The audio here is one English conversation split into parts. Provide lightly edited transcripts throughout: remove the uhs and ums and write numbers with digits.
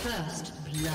First blood.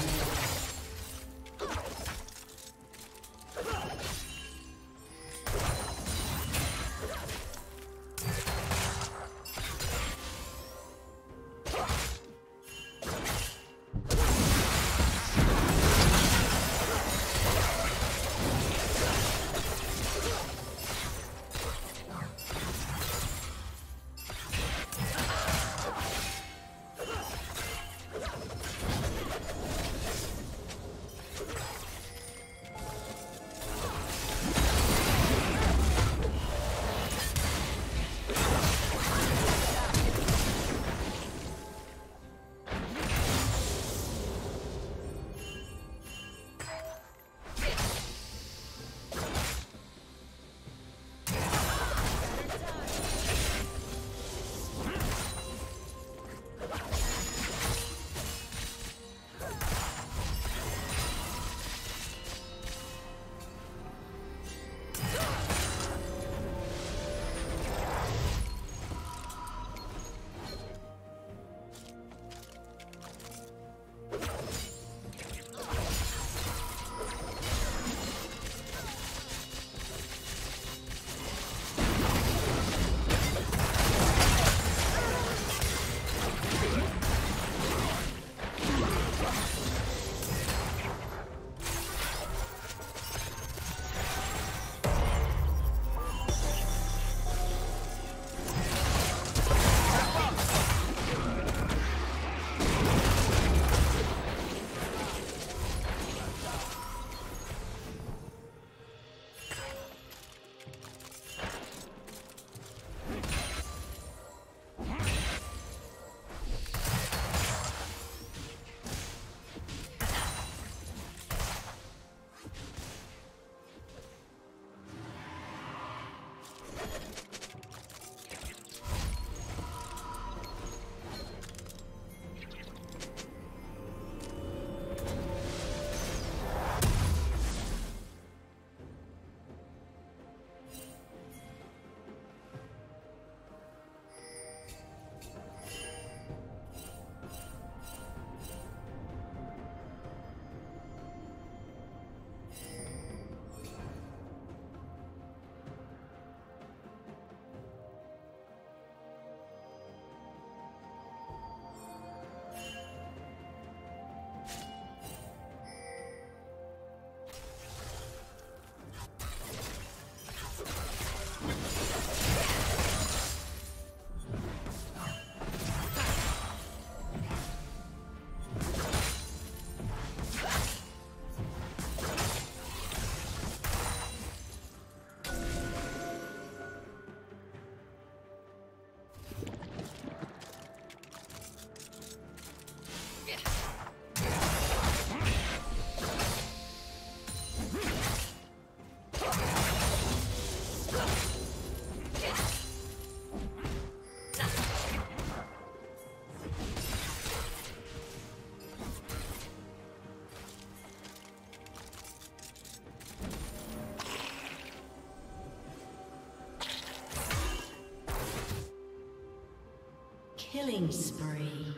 Killing spree.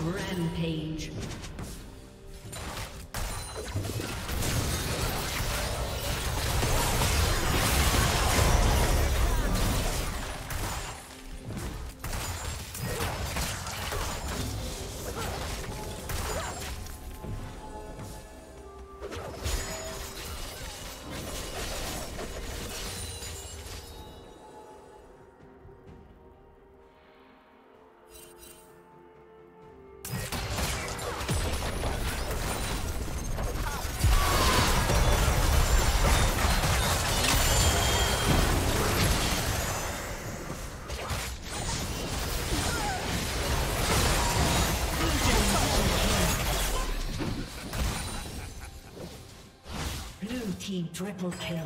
Rampage. Triple kill.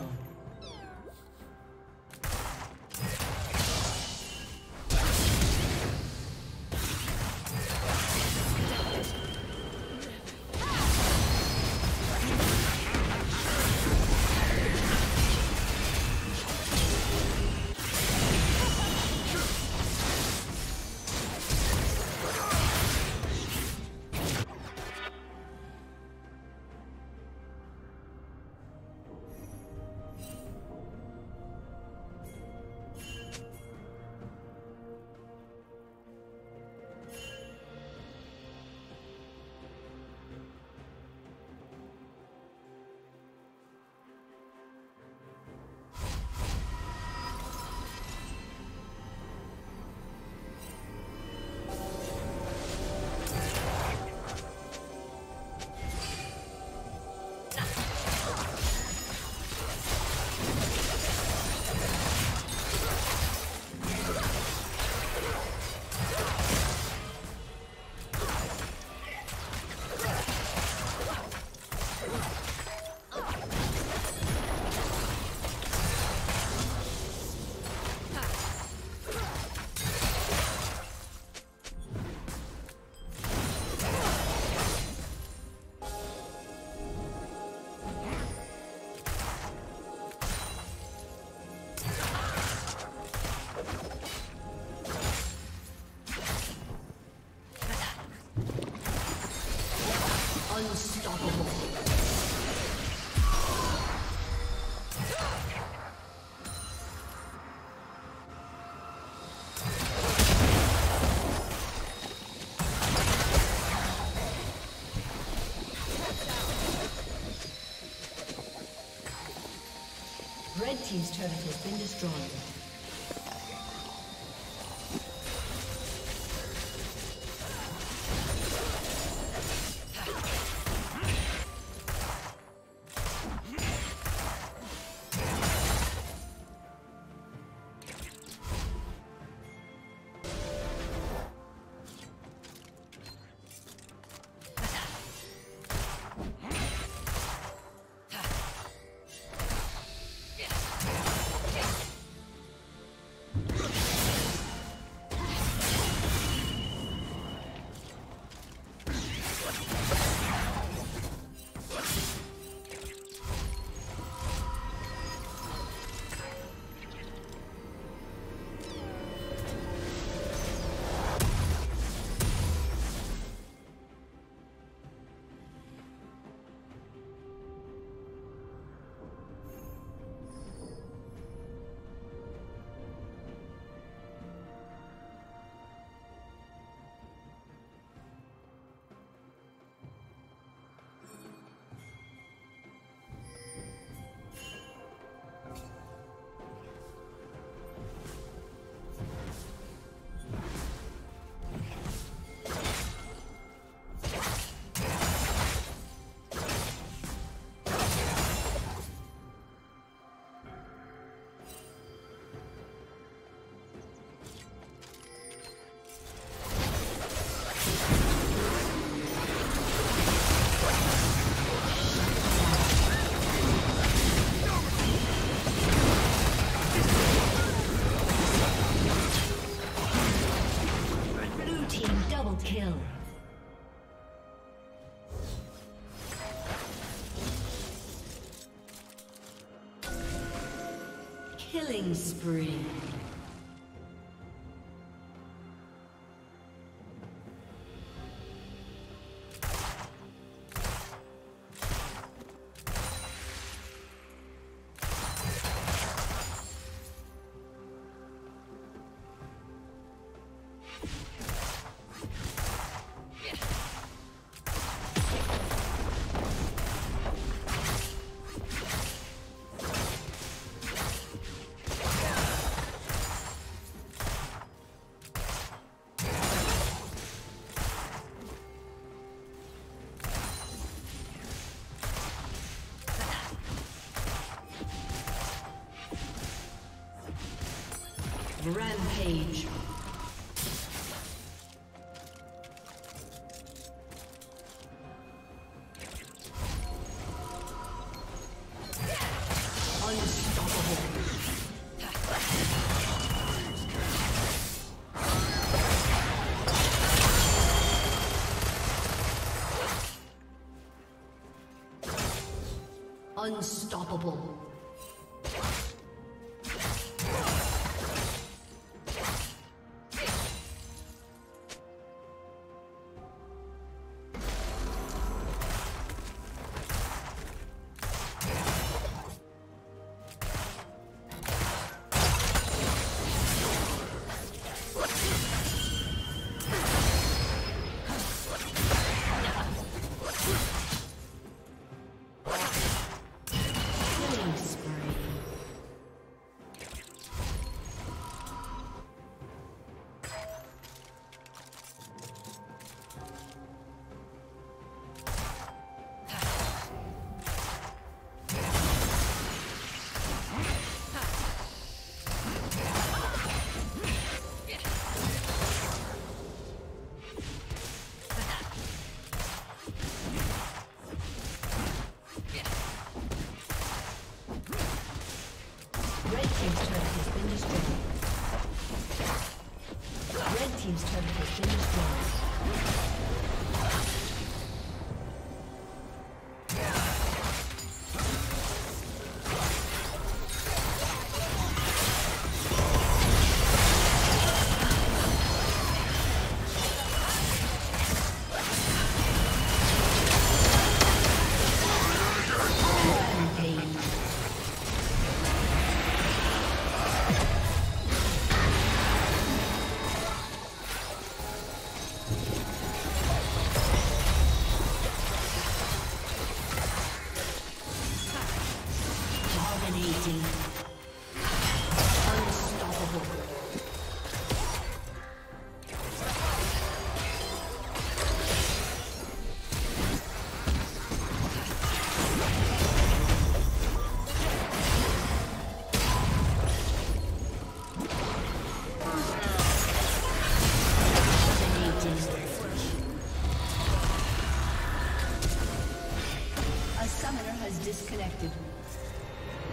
Red team's turret has been destroyed. Kill. Killing spree. Rampage. Unstoppable.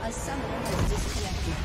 A summoner has disconnected.